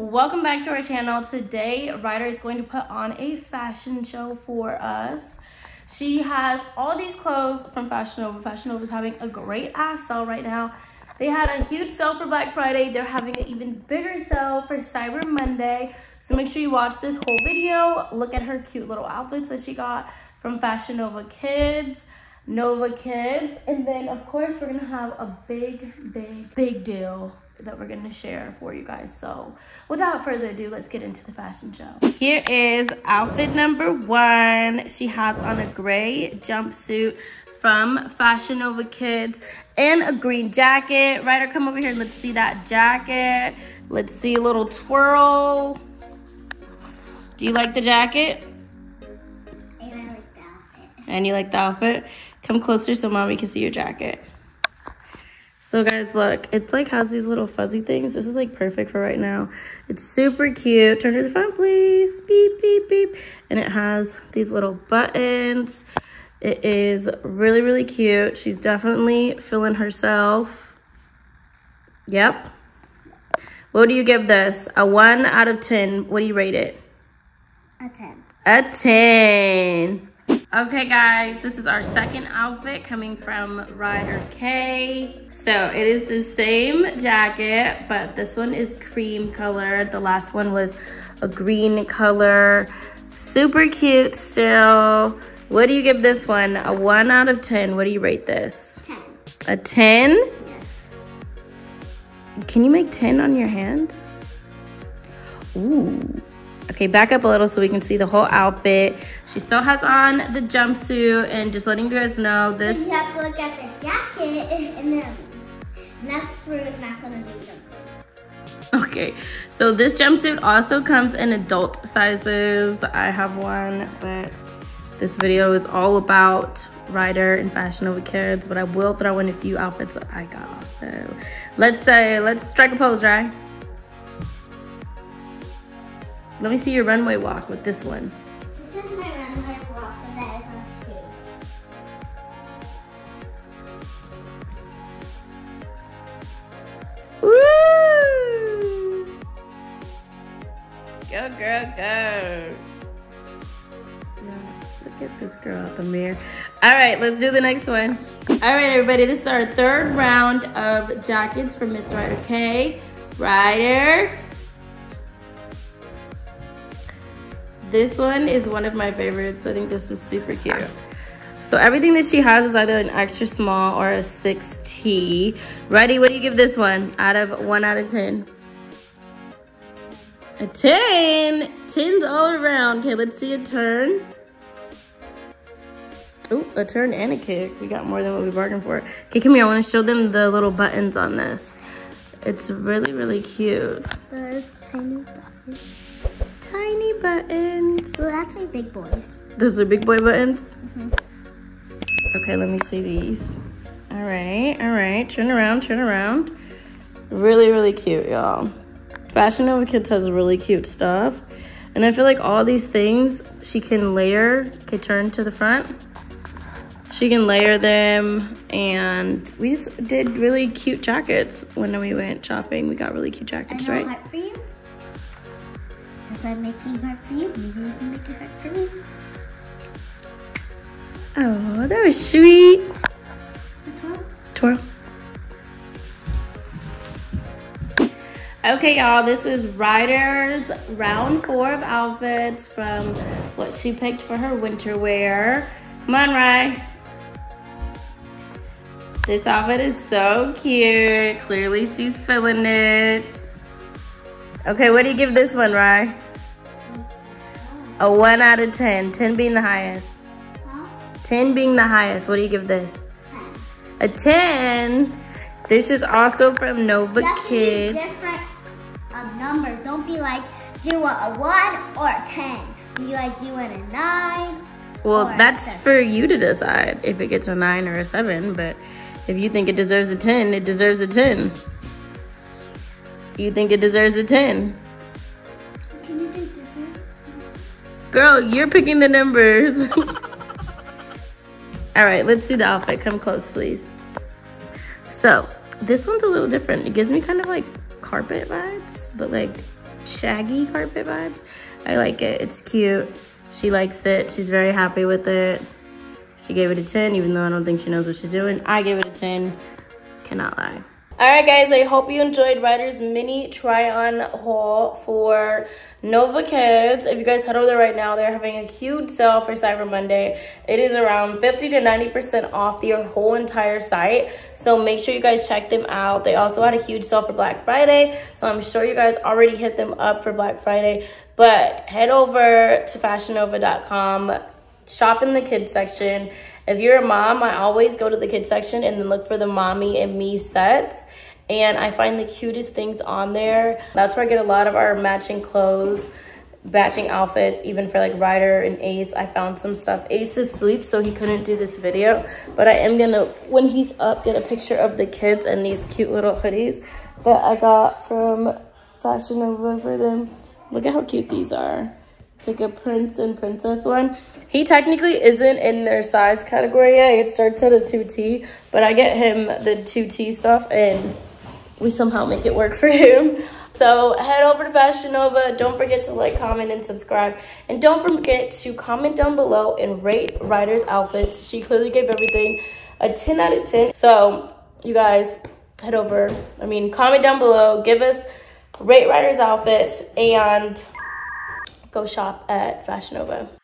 Welcome back to our channel. Today, Ryder is going to put on a fashion show for us. She has all these clothes from Fashion Nova. Fashion Nova is having a great ass sale right now. They had a huge sale for Black Friday. They're having an even bigger sale for Cyber Monday. So make sure you watch this whole video. Look at her cute little outfits that she got from Fashion Nova Kids. And then of course we're gonna have a big deal that we're gonna share for you guys. So without further ado, let's get into the fashion show. Here is outfit number one. She has on a gray jumpsuit from Fashion Nova Kids and a green jacket. Ryder, come over here and let's see that jacket. Let's see a little twirl. Do you like the jacket? And I like the outfit. And you like the outfit? Come closer so mommy can see your jacket. So guys, look, it's like has these little fuzzy things. This is like perfect for right now. It's super cute. Turn to the front, please. Beep, beep, beep. And it has these little buttons. It is really, really cute. She's definitely feeling herself. Yep. What do you give this? A 1 out of 10. What do you rate it? A 10. A 10. Okay guys, this is our second outfit coming from Ryder K. So it is the same jacket, but this one is cream color. The last one was a green color. Super cute still. What do you give this one? A 1 out of 10. What do you rate this? 10. A 10? Yes. Can you make 10 on your hands? Ooh. Okay, back up a little so we can see the whole outfit. She still has on the jumpsuit, and just letting you guys know this. You have to look at the jacket, and then that's where we're not gonna do jumpsuits. Okay, so this jumpsuit also comes in adult sizes. I have one, but this video is all about Ryder and Fashion Nova Kids, but I will throw in a few outfits that I got also. Let's strike a pose, Ry. Let me see your runway walk with this one. This is my runway walk, and that is on shade. Woo! Go, girl, go. Look at this girl out the mirror. All right, let's do the next one. All right, everybody, this is our third round of jackets from Miss Ryder K. Ryder. This one is one of my favorites. I think this is super cute. So everything that she has is either an extra small or a 6T. Ready, what do you give this one? Out of 1 out of 10. A 10. 10s all around. Okay, let's see a turn. Ooh, a turn and a kick. We got more than what we bargained for. Okay, come here. I want to show them the little buttons on this. It's really, really cute. Those tiny buttons. Tiny buttons. Well, actually big boys. Those are big boy buttons? Mm-hmm. Okay, let me see these. All right. Turn around, turn around. Really, really cute, y'all. Fashion Nova Kids has really cute stuff. And I feel like all these things she can layer. Okay, turn to the front. She can layer them. And we just did really cute jackets when we went shopping. We got really cute jackets, right? What for you? If I'm making it hard for you, maybe you can make it hard for me. Oh, that was sweet. Twirl. Okay, y'all, this is Ryder's round 4 of outfits from what she picked for her winter wear. Come on, Ry. This outfit is so cute. Clearly, she's feeling it. Okay, what do you give this one, Ry? A 1 out of 10. 10 being the highest. 10 being the highest. What do you give this? 10. A 10. This is also from Nova Kids. Just different numbers. Don't be like do a 1 or a 10. Be like do a 9. Well, that's for you to decide if it gets a 9 or a 7. But if you think it deserves a 10, it deserves a 10. You think it deserves a 10? Can you do different? Girl, you're picking the numbers. All right, let's see the outfit. Come close, please. So, this one's a little different. It gives me kind of like carpet vibes, but like shaggy carpet vibes. I like it, it's cute. She likes it, she's very happy with it. She gave it a 10, even though I don't think she knows what she's doing. I gave it a 10, cannot lie. All right, guys, I hope you enjoyed Ryder's mini try-on haul for Nova Kids. If you guys head over there right now, they're having a huge sale for Cyber Monday. It is around 50 to 90% off their whole entire site, so make sure you guys check them out. They also had a huge sale for Black Friday, so I'm sure you guys already hit them up for Black Friday, but head over to fashionnova.com. Shop in the kids section. If you're a mom, I always go to the kids section and then look for the mommy and me sets, and I find the cutest things on there. That's where I get a lot of our matching clothes, matching outfits, even for like Ryder and Ace. I found some stuff. Ace is asleep, so he couldn't do this video, but I am gonna, when he's up, get a picture of the kids and these cute little hoodies that I got from Fashion Nova for them. Look at how cute these are. It's like a prince and princess one. He technically isn't in their size category yet. It starts at a 2T, but I get him the 2T stuff and we somehow make it work for him. So head over to Fashion Nova. Don't forget to like, comment, and subscribe. And don't forget to comment down below and rate Ryder's outfits. She clearly gave everything a 10 out of 10. So you guys head over. I mean, comment down below. Give us, rate Ryder's outfits, and go shop at Fashion Nova.